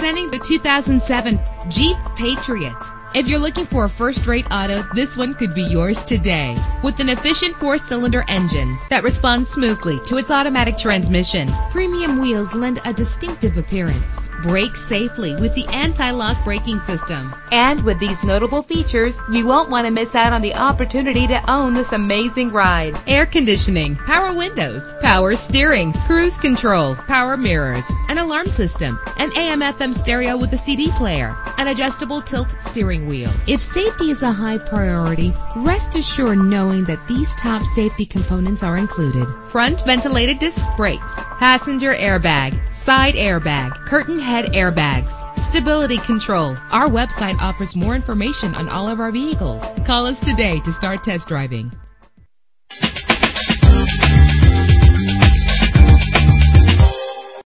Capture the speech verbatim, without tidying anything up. Presenting the two thousand seven Jeep Patriot. If you're looking for a first-rate auto, this one could be yours today. With an efficient four-cylinder engine that responds smoothly to its automatic transmission, premium wheels lend a distinctive appearance. Brake safely with the anti-lock braking system. And with these notable features, you won't want to miss out on the opportunity to own this amazing ride. Air conditioning, power windows, power steering, cruise control, power mirrors, an alarm system, an A M F M stereo with a C D player, an adjustable tilt steering wheel. If safety is a high priority, rest assured knowing that these top safety components are included: front ventilated disc brakes, passenger airbag, side airbag, curtain head airbags, stability control. Our website offers more information on all of our vehicles. Call us today to start test driving.